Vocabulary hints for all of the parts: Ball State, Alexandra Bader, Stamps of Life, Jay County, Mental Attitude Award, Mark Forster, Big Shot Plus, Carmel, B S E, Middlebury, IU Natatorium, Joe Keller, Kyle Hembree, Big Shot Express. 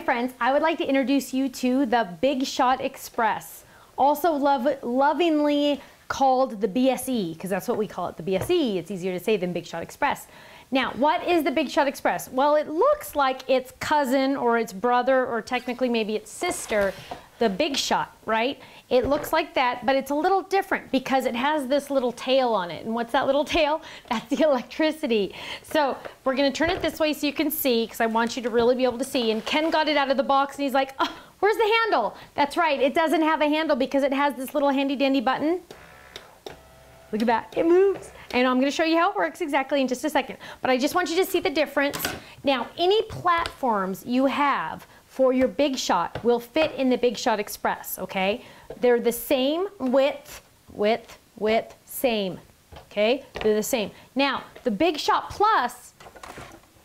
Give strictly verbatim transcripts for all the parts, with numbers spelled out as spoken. my friends, I would like to introduce you to the Big Shot Express, also love, lovingly called the B S E, because that's what we call it, the B S E. It's easier to say than Big Shot Express. Now, what is the Big Shot Express? Well, it looks like its cousin or its brother or technically maybe its sister, the Big Shot, right? It looks like that, but it's a little different because it has this little tail on it. And what's that little tail? That's the electricity. So we're gonna turn it this way so you can see, because I want you to really be able to see. And Ken got it out of the box and he's like, oh, where's the handle? That's right, it doesn't have a handle because it has this little handy dandy button. Look at that, it moves. And I'm gonna show you how it works exactly in just a second. But I just want you to see the difference. Now, any platforms you have for your Big Shot will fit in the Big Shot Express, okay? They're the same width, width, width, same, okay? They're the same. Now, the Big Shot Plus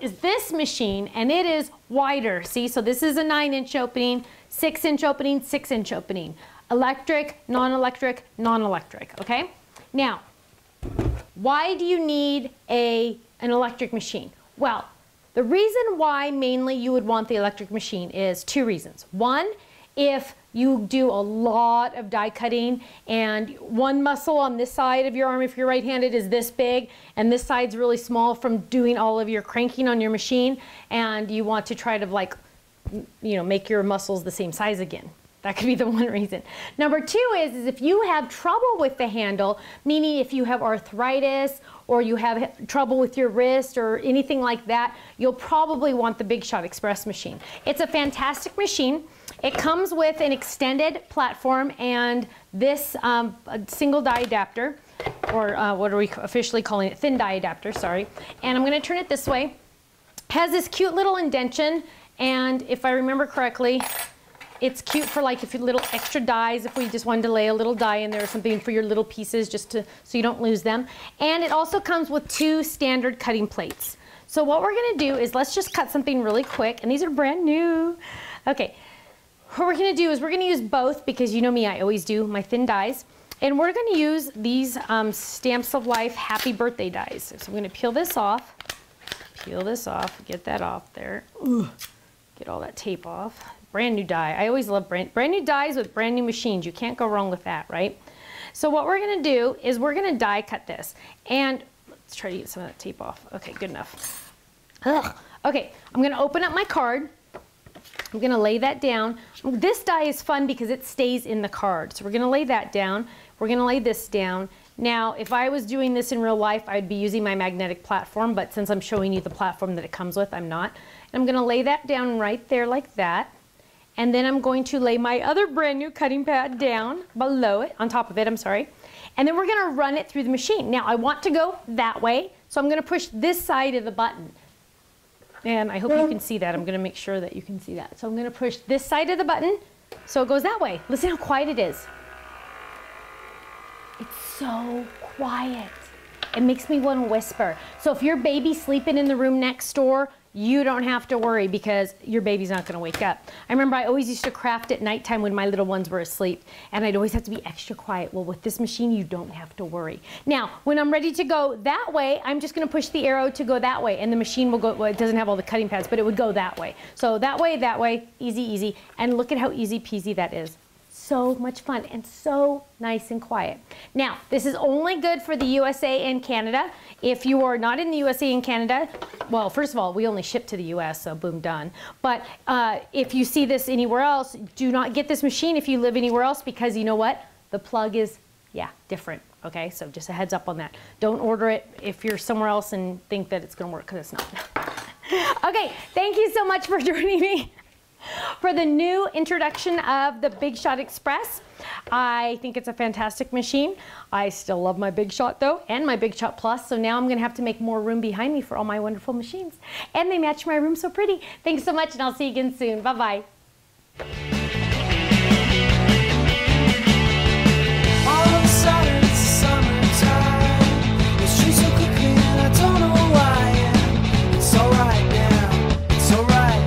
is this machine, and it is wider, see? So this is a nine inch opening, six inch opening, six inch opening. Electric, non-electric, non-electric, okay? Now, why do you need a, an electric machine? Well, the reason why mainly you would want the electric machine is two reasons. One, if you do a lot of die cutting and one muscle on this side of your arm, if you're right-handed, is this big and this side's really small from doing all of your cranking on your machine, and you want to try to, like, you know, make your muscles the same size again. That could be the one reason. Number two is, is if you have trouble with the handle, meaning if you have arthritis or you have trouble with your wrist or anything like that, you'll probably want the Big Shot Express machine. It's a fantastic machine. It comes with an extended platform and this um, single die adapter, or uh, what are we officially calling it? Thin die adapter, sorry. And I'm gonna turn it this way. Has this cute little indention, and if I remember correctly, it's cute for, like, if you little extra dies, if we just wanted to lay a little die in there or something for your little pieces, just to so you don't lose them. And it also comes with two standard cutting plates. So what we're gonna do is, let's just cut something really quick, and these are brand new. Okay, what we're gonna do is we're gonna use both, because you know me, I always do my thin dies. And we're gonna use these um, Stamps of Life Happy Birthday dies. So I'm gonna peel this off, peel this off, get that off there. Ooh, get all that tape off. Brand new die. I always love brand, brand new dies with brand new machines. You can't go wrong with that, right? So what we're gonna do is we're gonna die cut this. And let's try to get some of that tape off. Okay, good enough. Ugh. Okay, I'm gonna open up my card. I'm gonna lay that down. This die is fun because it stays in the card. So we're gonna lay that down. We're gonna lay this down. Now, if I was doing this in real life, I'd be using my magnetic platform, but since I'm showing you the platform that it comes with, I'm not. And I'm gonna lay that down right there like that. And then I'm going to lay my other brand new cutting pad down below it, on top of it, I'm sorry. And then we're gonna run it through the machine. Now, I want to go that way, so I'm gonna push this side of the button. And I hope you can see that. I'm gonna make sure that you can see that. So I'm gonna push this side of the button, so it goes that way. Listen how quiet it is. It's so quiet. It makes me wanna whisper. So if your baby's sleeping in the room next door, you don't have to worry because your baby's not gonna wake up. I remember I always used to craft at nighttime when my little ones were asleep, and I'd always have to be extra quiet. Well, with this machine, you don't have to worry. Now, when I'm ready to go that way, I'm just gonna push the arrow to go that way, and the machine will go, well, it doesn't have all the cutting pads, but it would go that way. So that way, that way, easy, easy. And look at how easy peasy that is. So much fun and so nice and quiet. Now, this is only good for the U S A and Canada. If you are not in the U S A and Canada, well, first of all, we only ship to the U S, so boom, done. But uh, if you see this anywhere else, do not get this machine if you live anywhere else, because you know what? The plug is, yeah, different, okay? So just a heads up on that. Don't order it if you're somewhere else and think that it's gonna work, because it's not. Okay, thank you so much for joining me for the new introduction of the Big Shot Express. I think it's a fantastic machine. I still love my Big Shot though, and my Big Shot Plus, so now I'm gonna have to make more room behind me for all my wonderful machines. And they match my room so pretty. Thanks so much, and I'll see you again soon. Bye-bye. It's alright now, it's alright.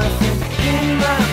nothing in my